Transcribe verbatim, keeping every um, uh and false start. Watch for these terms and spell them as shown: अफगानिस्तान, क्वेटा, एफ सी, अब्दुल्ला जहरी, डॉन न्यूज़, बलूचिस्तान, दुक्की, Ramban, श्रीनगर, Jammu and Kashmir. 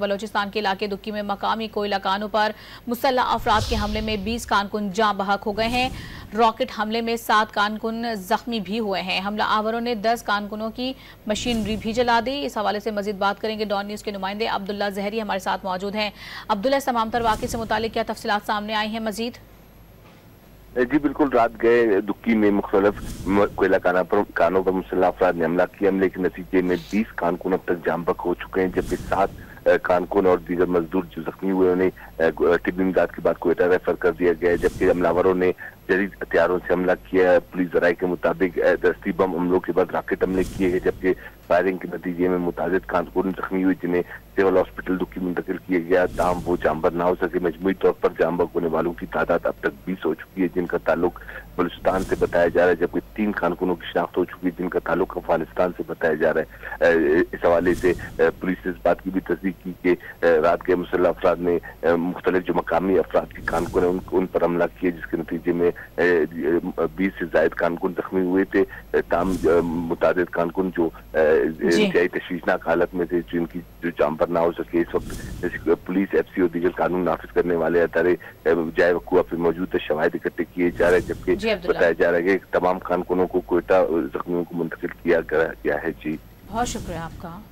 बलूचिस्तान के इलाके दुक्की में मकामी कोयला खानों पर मुसल्ला अफराद के हमले में बीस कानकुन जान बहक हो गए हैं। रॉकेट हमले में सात कानकुन जख्मी भी हुए हैं। हमला आवरों ने दस कानकुनों की मशीनरी भी जला दी। इस हवाले से मजीद बात करेंगे। डॉन न्यूज़ के नुमाइंदे अब्दुल्ला जहरी हमारे साथ मौजूद हैं। अब्दुल्ला, तमाम तर वाक़े से मुतालिक क्या तफसीलात सामने आई हैं? मजीद। जी बिल्कुल, रात गए दुक्की में मुख्तलिफ कोयला खाना पर कानों पर मुसल्ला अफराद ने हमला किया। हमले के नतीजे में बीस कानकुन अब तक जाम बक हो चुके हैं, जबकि सात कानकुन और दीगर मजदूर जो जख्मी हुए उन्हें तिब्बी इमदाद के बाद क्वेटा रेफर कर दिया गया है, जबकि हमलावरों ने जहरीले हथियारों से हमला किया है। पुलिस जराए के मुताबिक दस्ती बम हमलों के बाद रॉकेट हमले किए गए, जबकि फायरिंग के नतीजे में मुताद कानकुन जख्मी हुए, जिन्हें सिविल हॉस्पिटल दुक्की मुंतकिल किया गया। ताहम वो जामबर ना हो सके। मजमूई तौर पर जामबक होने वालों की तादाद अब तक बीस हो चुकी है, जिनका ताल्लुक बलूचिस्तान से बताया जा रहा है, जबकि तीन कानकुनों की शिनाख्त हो चुकी है, जिनका ताल्लुक अफगानिस्तान से बताया जा रहा है। इस हवाले से पुलिस ने इस बात की भी तस्दीक की कि रात के मुसल्ला अफराद ने मुख्तलिफ जो मकामी अफराद के कानकुन हैं उन पर हमला किया, जिसके नतीजे में बीस से ज्यादा कानकुन जख्मी हुए थे। ताम मुताद कानकुन जो इंतहाई तशवीशनाक हालत में थे, जिनकी जो जाम पर ना हो सके। इस वक्त पुलिस, एफ सी और दीगर कानून नाफिज करने वाले अदारे जाए वकूआ पर मौजूद शवाहिद इकट्ठे किए जा रहे हैं, जबकि बताया जा रहा है कि तमाम कानकुनों को क्वेटा, जख्मियों को मुंतकिल किया गया है। जी बहुत शुक्रिया आपका।